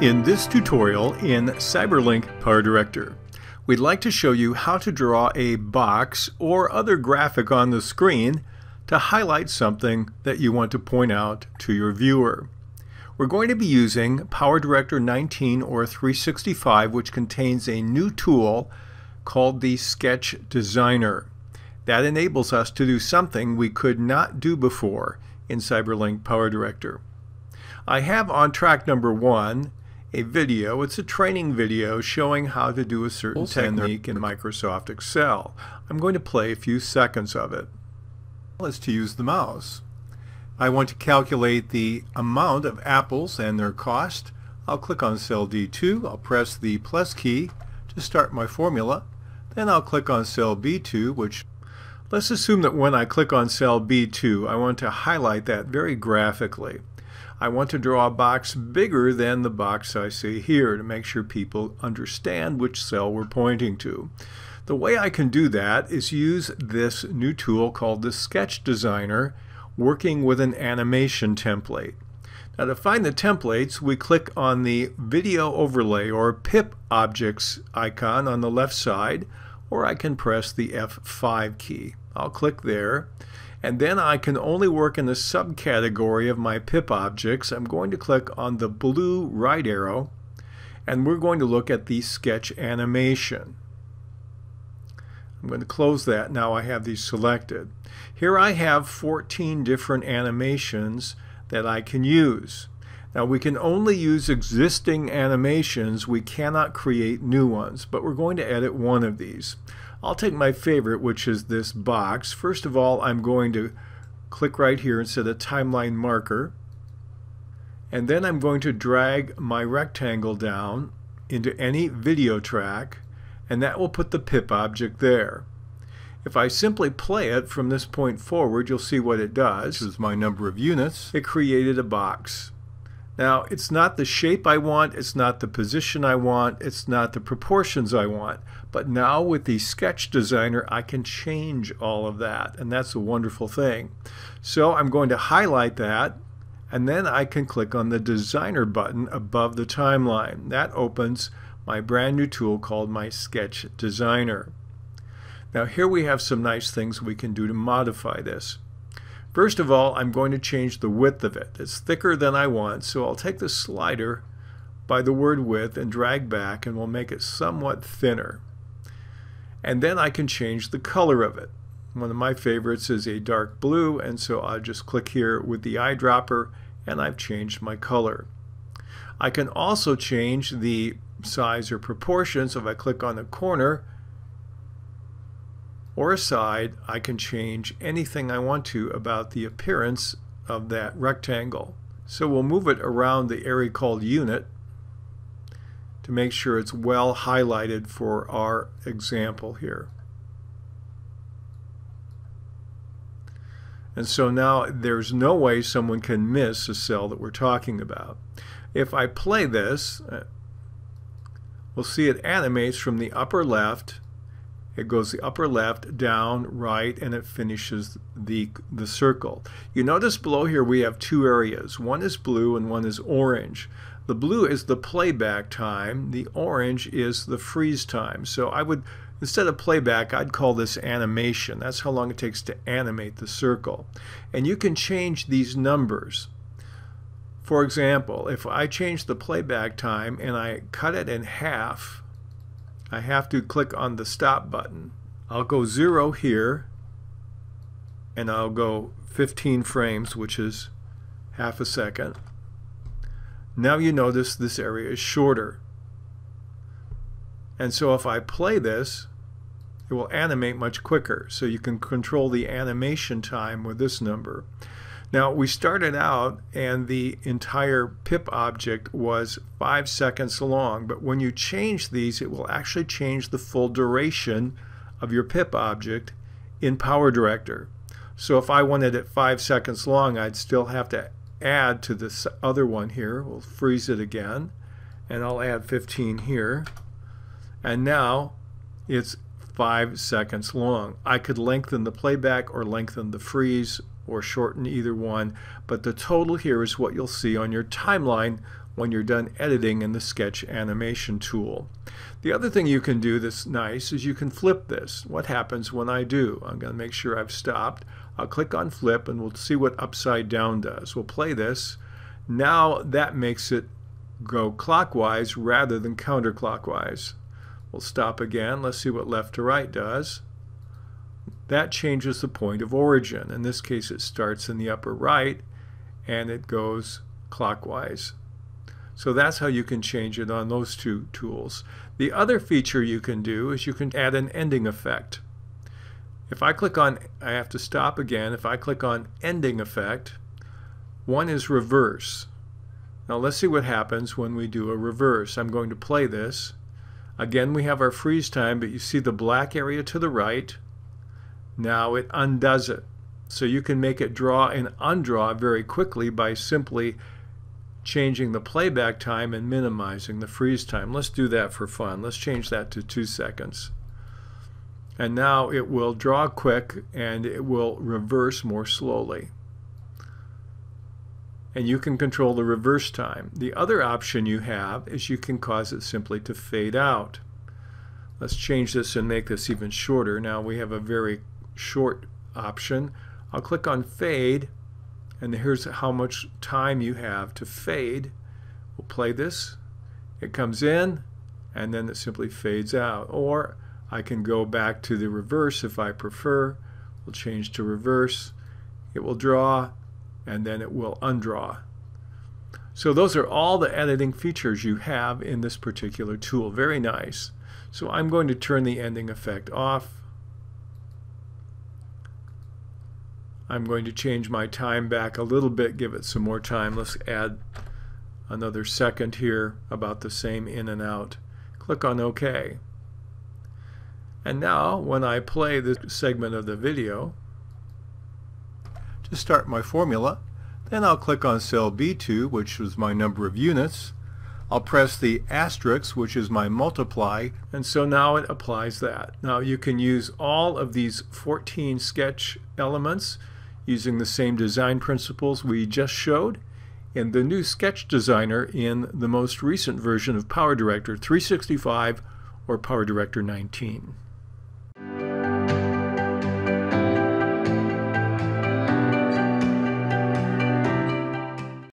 In this tutorial in CyberLink PowerDirector, we'd like to show you how to draw a box or other graphic on the screen to highlight something that you want to point out to your viewer. We're going to be using PowerDirector 19 or 365, which contains a new tool called the Sketch Designer. That enables us to do something we could not do before in CyberLink PowerDirector. I have on track number 1 a video. It's a training video showing how to do a certain technique in Microsoft Excel. I'm going to play a few seconds of it. Let's use the mouse. I want to calculate the amount of apples and their cost. I'll click on cell D2. I'll press the plus key to start my formula. Then I'll click on cell B2, which let's assume that when I click on cell B2, I want to highlight that very graphically. I want to draw a box bigger than the box I see here to make sure people understand which cell we're pointing to. The way I can do that is use this new tool called the Sketch Designer, working with an animation template. Now, to find the templates, we click on the video overlay or PIP objects icon on the left side, or I can press the F5 key. I'll click there. And then I can only work in the subcategory of my PIP objects. I'm going to click on the blue right arrow, and we're going to look at the sketch animation. I'm going to close that. Now I have these selected. Here I have 14 different animations that I can use. Now we can only use existing animations. We cannot create new ones, but we're going to edit one of these. I'll take my favorite, which is this box. First of all, I'm going to click right here and set a timeline marker. And then I'm going to drag my rectangle down into any video track, and that will put the PIP object there. If I simply play it from this point forward, you'll see what it does. This is my number of units. It created a box. Now, it's not the shape I want, it's not the position I want, it's not the proportions I want. But now with the Sketch Designer, I can change all of that, and that's a wonderful thing. So I'm going to highlight that, and then I can click on the Designer button above the timeline. That opens my brand new tool called my Sketch Designer. Now here we have some nice things we can do to modify this. First of all, I'm going to change the width of it. It's thicker than I want, so I'll take the slider by the word width and drag back, and we'll make it somewhat thinner. And then I can change the color of it. One of my favorites is a dark blue, and so I'll just click here with the eyedropper, and I've changed my color. I can also change the size or proportion, so if I click on the corner or a side, I can change anything I want to about the appearance of that rectangle. So we'll move it around the area called unit to make sure it's well highlighted for our example here. And so now there's no way someone can miss a cell that we're talking about. If I play this, we'll see it animates from the upper left. It goes the upper left, down, right, and it finishes the circle. You notice below here we have two areas. One is blue and one is orange. The blue is the playback time. The orange is the freeze time. So I would, instead of playback, I'd call this animation. That's how long it takes to animate the circle. And you can change these numbers. For example, if I change the playback time and I cut it in half, I have to click on the stop button. I'll go 0 here, and I'll go 15 frames, which is half a second. Now you notice this area is shorter. And so if I play this, it will animate much quicker. So you can control the animation time with this number. Now we started out and the entire PIP object was 5 seconds long, but when you change these, it will actually change the full duration of your PIP object in PowerDirector. So if I wanted it 5 seconds long, I'd still have to add to this other one here. We'll freeze it again, and I'll add 15 here, and now it's 5 seconds long. I could lengthen the playback or lengthen the freeze or shorten either one, but the total here is what you'll see on your timeline when you're done editing in the Sketch animation tool. The other thing you can do that's nice is you can flip this. What happens when I do? I'm going to make sure I've stopped. I'll click on flip and we'll see what upside down does. We'll play this. Now that makes it go clockwise rather than counterclockwise. We'll stop again. Let's see what left to right does. That changes the point of origin. In this case, it starts in the upper right and it goes clockwise. So that's how you can change it on those two tools. The other feature you can do is you can add an ending effect. If I click on, I have to stop again, if I click on ending effect, one is reverse. Now let's see what happens when we do a reverse. I'm going to play this. Again, we have our freeze time, but you see the black area to the right. Now it undoes it. So you can make it draw and undraw very quickly by simply changing the playback time and minimizing the freeze time. Let's do that for fun. Let's change that to 2 seconds. And now it will draw quick and it will reverse more slowly. And you can control the reverse time. The other option you have is you can cause it simply to fade out. Let's change this and make this even shorter. Now we have a very short option. I'll click on fade and here's how much time you have to fade. We'll play this. It comes in and then it simply fades out. Or I can go back to the reverse if I prefer. We'll change to reverse. It will draw and then it will undraw. So those are all the editing features you have in this particular tool. Very nice. So I'm going to turn the ending effect off. I'm going to change my time back a little bit, give it some more time. Let's add another second here, about the same in and out. Click on OK. And now when I play this segment of the video, to start my formula, then I'll click on cell B2, which was my number of units. I'll press the asterisk, which is my multiply, and so now it applies that. Now you can use all of these 14 sketch elements using the same design principles we just showed in the new Sketch Designer in the most recent version of PowerDirector 365 or PowerDirector 19.